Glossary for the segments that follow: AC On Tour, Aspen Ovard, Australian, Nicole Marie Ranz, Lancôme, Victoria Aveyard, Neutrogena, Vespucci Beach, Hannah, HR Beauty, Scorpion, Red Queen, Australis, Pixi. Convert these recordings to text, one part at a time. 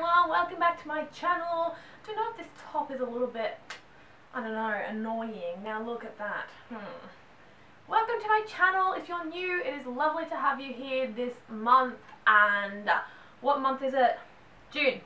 everyone, welcome back to my channel. I don't know if this top is a little bit, I don't know, annoying. Now look at that. Welcome to my channel. If you're new, it is lovely to have you here this month. And what month is it? June.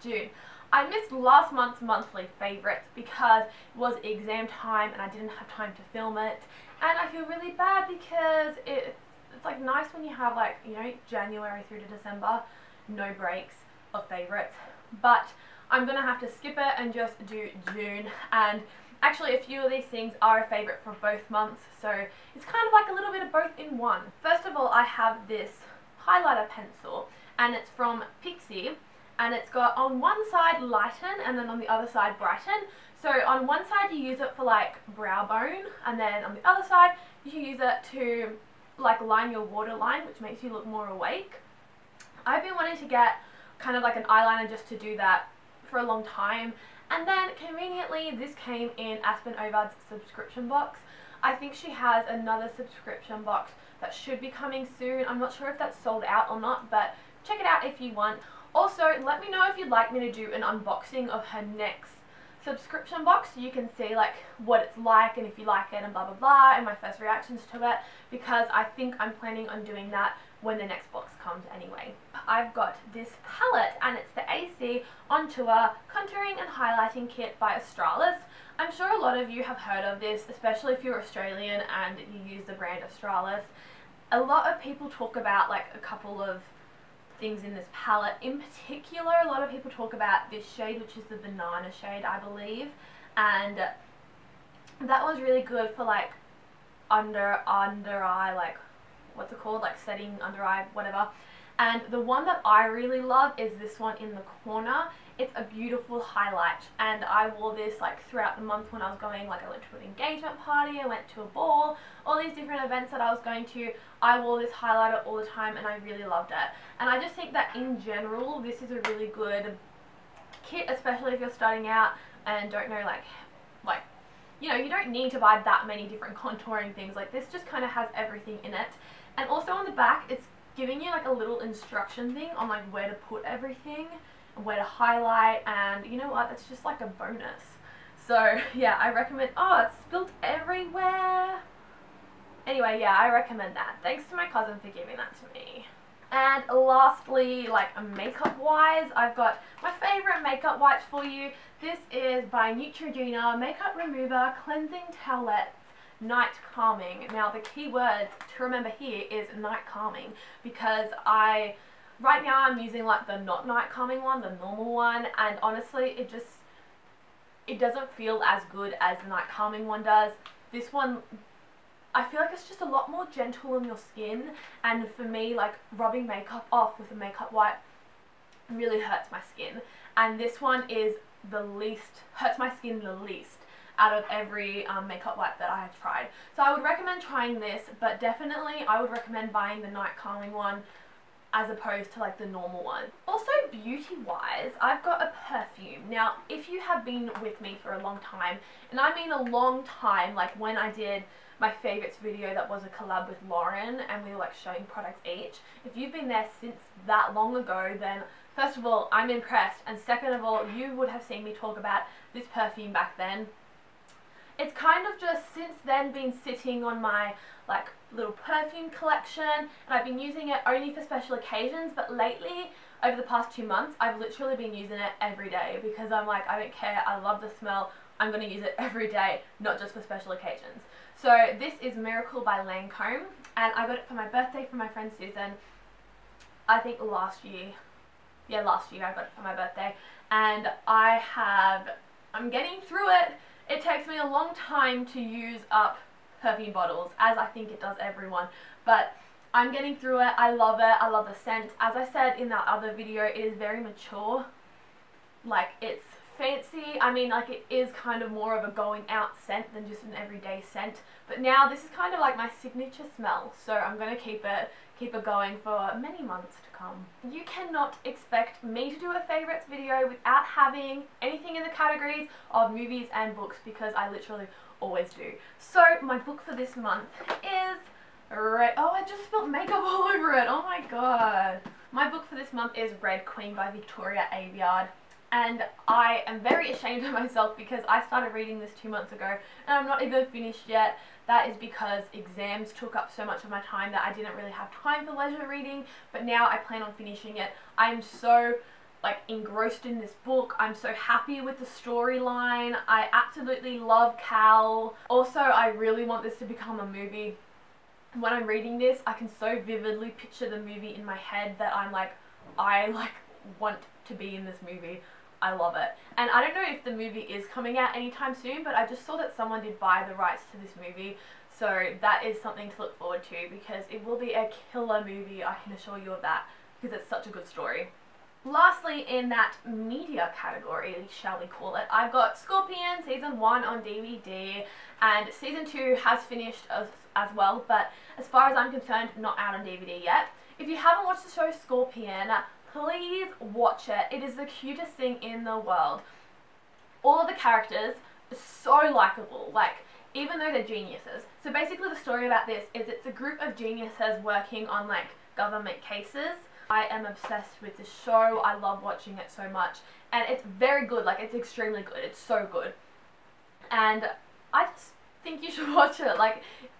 June. I missed last month's monthly favourites because it was exam time and I didn't have time to film it. And I feel really bad because it's like nice when you have, like, you know, January through to December, no breaks of favourites. But I'm going to have to skip it and just do June. And actually a few of these things are a favourite for both months. So it's kind of like a little bit of both in one. First of all, I have this highlighter pencil and it's from Pixi. And it's got on one side lighten and then on the other side brighten. So on one side you use it for like brow bone, and then on the other side you use it to like line your waterline, which makes you look more awake. I've been wanting to get kind of like an eyeliner just to do that for a long time, and then conveniently this came in Aspen Ovard's subscription box. I think she has another subscription box that should be coming soon. I'm not sure if that's sold out or not, but check it out if you want. Also, let me know if you'd like me to do an unboxing of her next subscription box so you can see like what it's like and if you like it and blah blah blah and my first reactions to it, because I think I'm planning on doing that when the next box comes anyway. I've got this palette and it's the AC On Tour Contouring and Highlighting Kit by Australis. I'm sure a lot of you have heard of this, especially if you're Australian and you use the brand Australis. A lot of people talk about like a couple of things in this palette. In particular, a lot of people talk about this shade, which is the banana shade, I believe, and that one's really good for like under eye, like what's it called, like setting under eye, whatever. And the one that I really love is this one in the corner. It's a beautiful highlight, and I wore this like throughout the month when I was going, like I went to an engagement party, I went to a ball, all these different events that I was going to, I wore this highlighter all the time and I really loved it. And I just think that in general this is a really good kit, especially if you're starting out and don't know, like you know, you don't need to buy that many different contouring things. Like this just kind of has everything in it. And also on the back it's giving you like a little instruction thing on like where to put everything, where to highlight, and you know what, it's just like a bonus. So yeah, I recommend. Oh, it's spilled everywhere. Anyway, yeah, I recommend that. Thanks to my cousin for giving that to me. And lastly, like makeup wise, I've got my favourite makeup wipes for you. This is by Neutrogena Makeup Remover Cleansing Towelette Night Calming. Now the key words to remember here is night calming, because right now I'm using like the not night calming one, the normal one, and honestly it doesn't feel as good as the night calming one does. This one, I feel like it's just a lot more gentle on your skin, and for me, like rubbing makeup off with a makeup wipe really hurts my skin, and this one is the least, hurts my skin the least out of every makeup wipe that I have tried. So I would recommend trying this, but definitely I would recommend buying the night calming one as opposed to like the normal one. Also beauty wise, I've got a perfume. Now if you have been with me for a long time, and I mean a long time, like when I did my favourites video that was a collab with Lauren and we were like showing products each, if you've been there since that long ago, then first of all I'm impressed, and second of all you would have seen me talk about this perfume back then. It's kind of just since then been sitting on my like little perfume collection, and I've been using it only for special occasions, but lately over the past 2 months I've literally been using it every day because I'm like, I don't care, I love the smell, I'm going to use it every day, not just for special occasions. So this is Miracle by Lancôme, and I got it for my birthday from my friend Susan, I think last year. Yeah, last year I got it for my birthday, and I'm getting through it. It takes me a long time to use up perfume bottles, as I think it does everyone, but I'm getting through it. I love it. I love the scent. As I said in that other video, it is very mature. Like, it's fancy. I mean, like, it is kind of more of a going out scent than just an everyday scent, but now this is kind of like my signature smell, so I'm going to keep it going for many months to come. You cannot expect me to do a favourites video without having anything in the categories of movies and books, because I literally always do. So my book for this month is, oh, I just spilled makeup all over it, oh my god. My book for this month is Red Queen by Victoria Aveyard, and I am very ashamed of myself because I started reading this 2 months ago and I'm not even finished yet. That is because exams took up so much of my time that I didn't really have time for leisure reading, but now I plan on finishing it. I am so engrossed in this book. I'm so happy with the storyline. I absolutely love Cal. Also, I really want this to become a movie. When I'm reading this, I can so vividly picture the movie in my head that I'm like, I want to be in this movie. I love it. And I don't know if the movie is coming out anytime soon, but I just saw that someone did buy the rights to this movie, so that is something to look forward to because it will be a killer movie, I can assure you of that, because it's such a good story. Lastly, in that media category, shall we call it, I've got Scorpion Season 1 on DVD, and Season 2 has finished as well, but as far as I'm concerned, not out on DVD yet. If you haven't watched the show Scorpion, please watch it. It is the cutest thing in the world. All of the characters are so likeable, even though they're geniuses. So basically the story about this is it's a group of geniuses working on, government cases. I am obsessed with this show. I love watching it so much, and it's very good. It's extremely good. It's so good, and I just think you should watch it.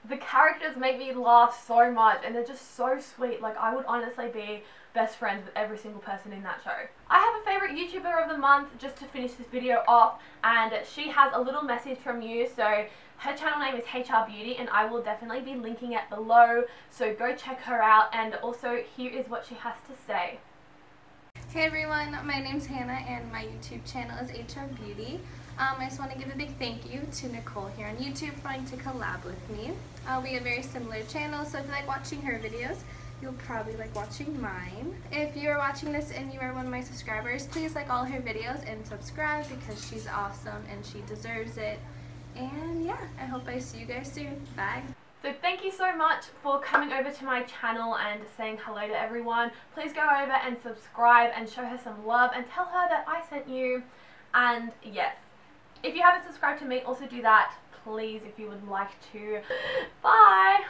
The characters make me laugh so much, and they're just so sweet. I would honestly be best friends with every single person in that show. I have a favourite YouTuber of the month, just to finish this video off, and she has a little message from you. So her channel name is HR Beauty, and I will definitely be linking it below, so go check her out. And also, here is what she has to say. Hey everyone, my name's Hannah and my YouTube channel is HR Beauty. I just want to give a big thank you to Nicole here on YouTube for wanting to collab with me. We have very similar channels, so if you like watching her videos, you'll probably like watching mine. If you are watching this and you are one of my subscribers, please like all her videos and subscribe because she's awesome and she deserves it. And yeah, I hope I see you guys soon. Bye. So thank you so much for coming over to my channel and saying hello to everyone. Please go over and subscribe and show her some love and tell her that I sent you. And yes, if you haven't subscribed to me, also do that, please, if you would like to. Bye!